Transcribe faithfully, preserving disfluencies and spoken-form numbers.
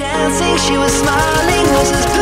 dancing, she was smiling, was his